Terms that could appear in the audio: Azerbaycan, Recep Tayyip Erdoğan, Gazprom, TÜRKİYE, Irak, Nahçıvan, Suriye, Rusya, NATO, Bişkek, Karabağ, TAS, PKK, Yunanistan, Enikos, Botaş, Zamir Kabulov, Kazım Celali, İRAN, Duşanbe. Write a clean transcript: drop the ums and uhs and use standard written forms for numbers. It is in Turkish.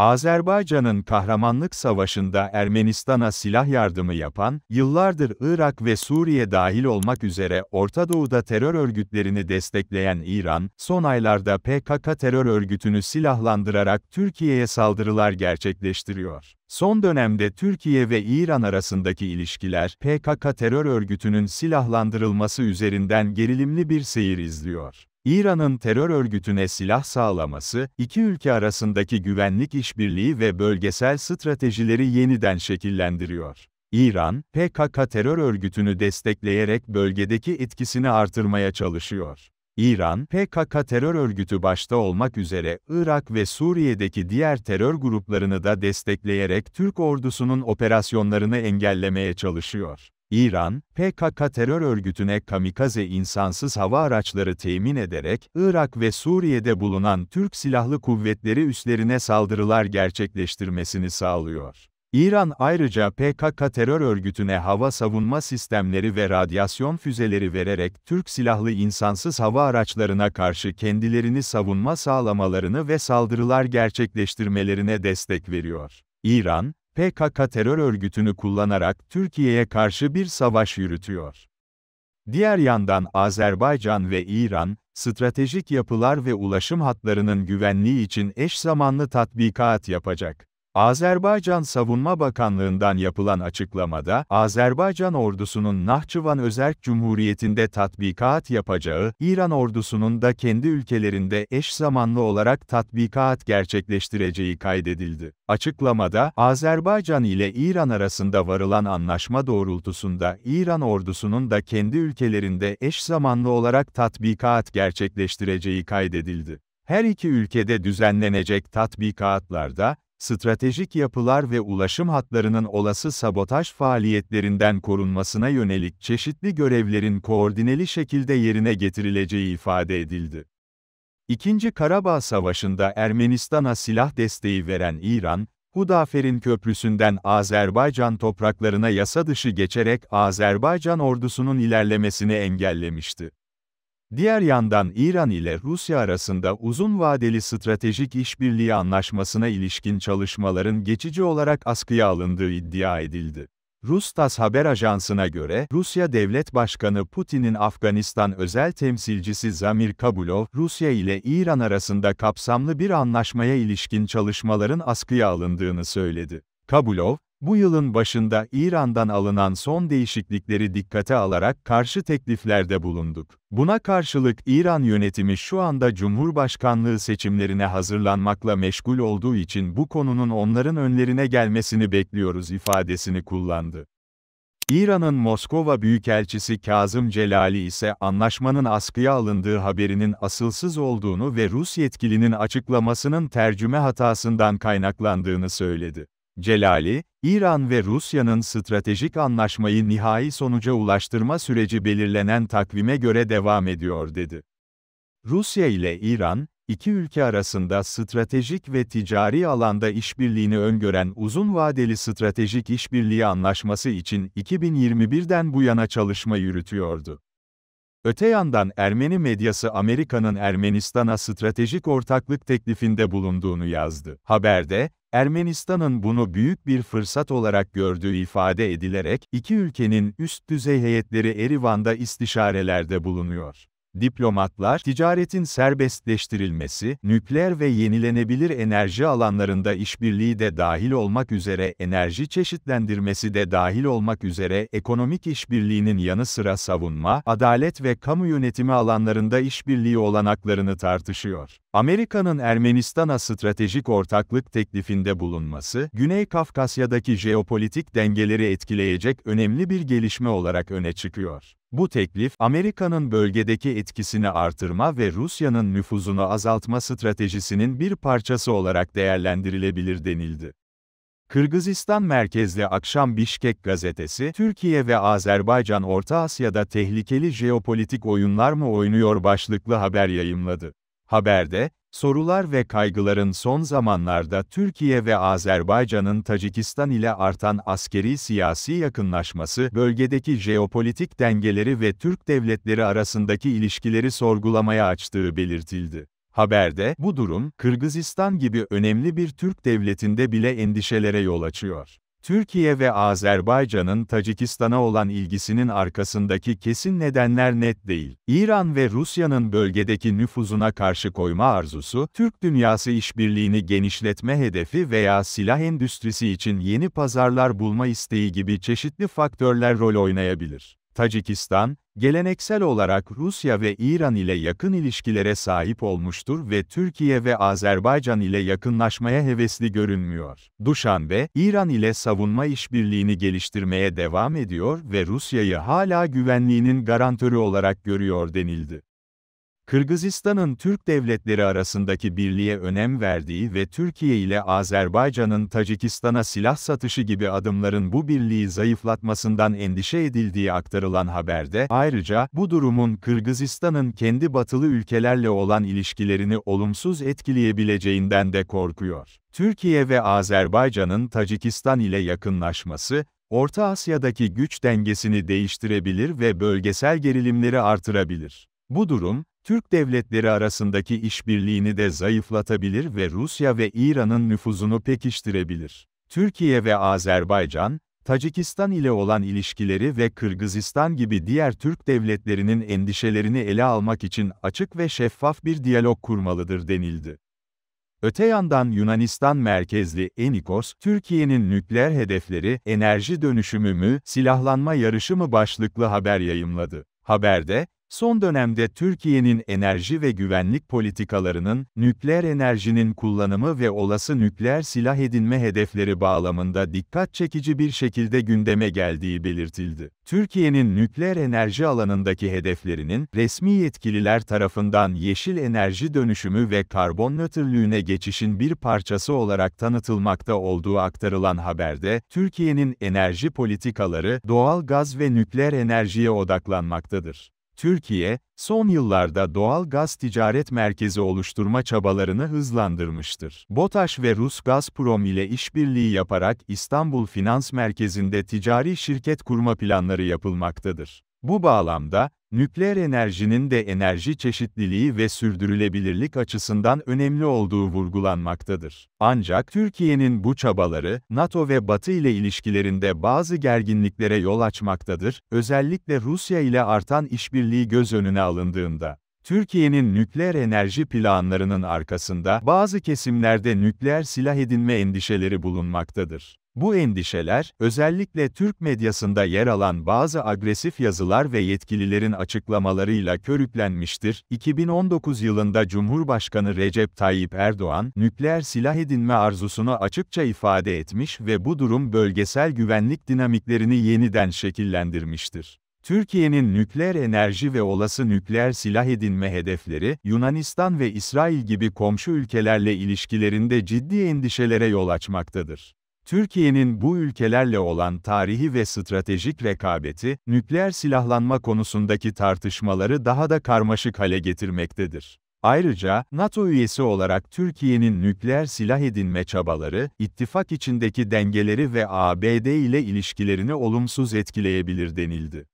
Azerbaycan'ın kahramanlık savaşında Ermenistan'a silah yardımı yapan, yıllardır Irak ve Suriye dahil olmak üzere Orta Doğu'da terör örgütlerini destekleyen İran, son aylarda PKK terör örgütünü silahlandırarak Türkiye'ye saldırılar gerçekleştiriyor. Son dönemde Türkiye ve İran arasındaki ilişkiler, PKK terör örgütünün silahlandırılması üzerinden gerilimli bir seyir izliyor. İran'ın terör örgütüne silah sağlaması, iki ülke arasındaki güvenlik işbirliği ve bölgesel stratejileri yeniden şekillendiriyor. İran, PKK terör örgütünü destekleyerek bölgedeki etkisini artırmaya çalışıyor. İran, PKK terör örgütü başta olmak üzere Irak ve Suriye'deki diğer terör gruplarını da destekleyerek Türk ordusunun operasyonlarını engellemeye çalışıyor. İran, PKK terör örgütüne kamikaze insansız hava araçları temin ederek, Irak ve Suriye'de bulunan Türk Silahlı Kuvvetleri üslerine saldırılar gerçekleştirmesini sağlıyor. İran ayrıca PKK terör örgütüne hava savunma sistemleri ve radyasyon füzeleri vererek Türk silahlı insansız hava araçlarına karşı kendilerini savunma sağlamalarını ve saldırılar gerçekleştirmelerine destek veriyor. İran, PKK terör örgütünü kullanarak Türkiye'ye karşı bir savaş yürütüyor. Diğer yandan Azerbaycan ve İran, stratejik yapılar ve ulaşım hatlarının güvenliği için eş zamanlı tatbikat yapacak. Azerbaycan Savunma Bakanlığı'ndan yapılan açıklamada, Azerbaycan ordusunun Nahçıvan Özerk Cumhuriyeti'nde tatbikat yapacağı, İran ordusunun da kendi ülkelerinde eş zamanlı olarak tatbikat gerçekleştireceği kaydedildi. Açıklamada, Azerbaycan ile İran arasında varılan anlaşma doğrultusunda İran ordusunun da kendi ülkelerinde eş zamanlı olarak tatbikat gerçekleştireceği kaydedildi. Her iki ülkede düzenlenecek tatbikatlarda, stratejik yapılar ve ulaşım hatlarının olası sabotaj faaliyetlerinden korunmasına yönelik çeşitli görevlerin koordineli şekilde yerine getirileceği ifade edildi. İkinci Karabağ Savaşı'nda Ermenistan'a silah desteği veren İran, Hudafer'in köprüsünden Azerbaycan topraklarına yasa dışı geçerek Azerbaycan ordusunun ilerlemesini engellemişti. Diğer yandan İran ile Rusya arasında uzun vadeli stratejik işbirliği anlaşmasına ilişkin çalışmaların geçici olarak askıya alındığı iddia edildi. Rus TAS haber ajansına göre, Rusya Devlet Başkanı Putin'in Afganistan özel temsilcisi Zamir Kabulov, Rusya ile İran arasında kapsamlı bir anlaşmaya ilişkin çalışmaların askıya alındığını söyledi. Kabulov, bu yılın başında İran'dan alınan son değişiklikleri dikkate alarak karşı tekliflerde bulunduk. Buna karşılık İran yönetimi şu anda Cumhurbaşkanlığı seçimlerine hazırlanmakla meşgul olduğu için bu konunun onların önlerine gelmesini bekliyoruz ifadesini kullandı. İran'ın Moskova Büyükelçisi Kazım Celali ise anlaşmanın askıya alındığı haberinin asılsız olduğunu ve Rus yetkilinin açıklamasının tercüme hatasından kaynaklandığını söyledi. Celali, İran ve Rusya'nın stratejik anlaşmayı nihai sonuca ulaştırma süreci belirlenen takvime göre devam ediyor dedi. Rusya ile İran, iki ülke arasında stratejik ve ticari alanda işbirliğini öngören uzun vadeli stratejik işbirliği anlaşması için 2021'den bu yana çalışma yürütüyordu. Öte yandan Ermeni medyası Amerika'nın Ermenistan'a stratejik ortaklık teklifinde bulunduğunu yazdı. Haberde, Ermenistan'ın bunu büyük bir fırsat olarak gördüğü ifade edilerek, iki ülkenin üst düzey heyetleri Erivan'da istişarelerde bulunuyor. Diplomatlar, ticaretin serbestleştirilmesi, nükleer ve yenilenebilir enerji alanlarında işbirliği de dahil olmak üzere, enerji çeşitlendirmesi de dahil olmak üzere, ekonomik işbirliğinin yanı sıra savunma, adalet ve kamu yönetimi alanlarında işbirliği olanaklarını tartışıyor. Amerika'nın Ermenistan'a stratejik ortaklık teklifinde bulunması, Güney Kafkasya'daki jeopolitik dengeleri etkileyecek önemli bir gelişme olarak öne çıkıyor. Bu teklif, Amerika'nın bölgedeki etkisini artırma ve Rusya'nın nüfuzunu azaltma stratejisinin bir parçası olarak değerlendirilebilir denildi. Kırgızistan merkezli akşam Bişkek gazetesi, Türkiye ve Azerbaycan Orta Asya'da tehlikeli jeopolitik oyunlar mı oynuyor başlıklı haber yayımladı. Haberde, sorular ve kaygıların son zamanlarda Türkiye ve Azerbaycan'ın Tacikistan ile artan askeri-siyasi yakınlaşması, bölgedeki jeopolitik dengeleri ve Türk devletleri arasındaki ilişkileri sorgulamaya açtığı belirtildi. Haberde, bu durum, Kırgızistan gibi önemli bir Türk devletinde bile endişelere yol açıyor. Türkiye ve Azerbaycan'ın Tacikistan'a olan ilgisinin arkasındaki kesin nedenler net değil. İran ve Rusya'nın bölgedeki nüfuzuna karşı koyma arzusu, Türk dünyası işbirliğini genişletme hedefi veya silah endüstrisi için yeni pazarlar bulma isteği gibi çeşitli faktörler rol oynayabilir. Tacikistan, geleneksel olarak Rusya ve İran ile yakın ilişkilere sahip olmuştur ve Türkiye ve Azerbaycan ile yakınlaşmaya hevesli görünmüyor. Duşanbe, İran ile savunma işbirliğini geliştirmeye devam ediyor ve Rusya'yı hala güvenliğinin garantörü olarak görüyor denildi. Kırgızistan'ın Türk devletleri arasındaki birliğe önem verdiği ve Türkiye ile Azerbaycan'ın Tacikistan'a silah satışı gibi adımların bu birliği zayıflatmasından endişe edildiği aktarılan haberde, ayrıca, bu durumun Kırgızistan'ın kendi batılı ülkelerle olan ilişkilerini olumsuz etkileyebileceğinden de korkuyor. Türkiye ve Azerbaycan'ın Tacikistan ile yakınlaşması, Orta Asya'daki güç dengesini değiştirebilir ve bölgesel gerilimleri artırabilir. Bu durum, Türk devletleri arasındaki işbirliğini de zayıflatabilir ve Rusya ve İran'ın nüfuzunu pekiştirebilir. Türkiye ve Azerbaycan, Tacikistan ile olan ilişkileri ve Kırgızistan gibi diğer Türk devletlerinin endişelerini ele almak için açık ve şeffaf bir diyalog kurmalıdır denildi. Öte yandan Yunanistan merkezli Enikos, Türkiye'nin nükleer hedefleri, enerji dönüşümü mü, silahlanma yarışı mı başlıklı haber yayımladı. Haberde, son dönemde Türkiye'nin enerji ve güvenlik politikalarının, nükleer enerjinin kullanımı ve olası nükleer silah edinme hedefleri bağlamında dikkat çekici bir şekilde gündeme geldiği belirtildi. Türkiye'nin nükleer enerji alanındaki hedeflerinin, resmi yetkililer tarafından yeşil enerji dönüşümü ve karbon nötrlüğüne geçişin bir parçası olarak tanıtılmakta olduğu aktarılan haberde, Türkiye'nin enerji politikaları, doğal gaz ve nükleer enerjiye odaklanmaktadır. Türkiye, son yıllarda doğal gaz ticaret merkezi oluşturma çabalarını hızlandırmıştır. Botaş ve Rus Gazprom ile işbirliği yaparak İstanbul Finans Merkezi'nde ticari şirket kurma planları yapılmaktadır. Bu bağlamda, nükleer enerjinin de enerji çeşitliliği ve sürdürülebilirlik açısından önemli olduğu vurgulanmaktadır. Ancak Türkiye'nin bu çabaları, NATO ve Batı ile ilişkilerinde bazı gerginliklere yol açmaktadır, özellikle Rusya ile artan işbirliği göz önüne alındığında. Türkiye'nin nükleer enerji planlarının arkasında, bazı kesimlerde nükleer silah edinme endişeleri bulunmaktadır. Bu endişeler, özellikle Türk medyasında yer alan bazı agresif yazılar ve yetkililerin açıklamalarıyla körüklenmiştir. 2019 yılında Cumhurbaşkanı Recep Tayyip Erdoğan, nükleer silah edinme arzusunu açıkça ifade etmiş ve bu durum bölgesel güvenlik dinamiklerini yeniden şekillendirmiştir. Türkiye'nin nükleer enerji ve olası nükleer silah edinme hedefleri, Yunanistan ve İsrail gibi komşu ülkelerle ilişkilerinde ciddi endişelere yol açmaktadır. Türkiye'nin bu ülkelerle olan tarihi ve stratejik rekabeti, nükleer silahlanma konusundaki tartışmaları daha da karmaşık hale getirmektedir. Ayrıca, NATO üyesi olarak Türkiye'nin nükleer silah edinme çabaları, ittifak içindeki dengeleri ve ABD ile ilişkilerini olumsuz etkileyebilir denildi.